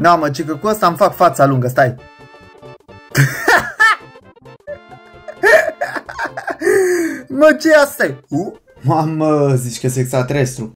Na, mă, cică, cu ăsta îmi fac fața lungă, stai. Mă, ce asta-i? Mamă, zici că e extraterestru.